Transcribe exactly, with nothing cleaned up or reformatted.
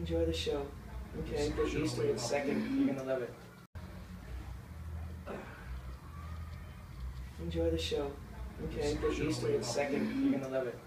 Enjoy the show. Okay, go east to the second. You're gonna love it. Enjoy the show. Okay, go east to the second. You're gonna love it.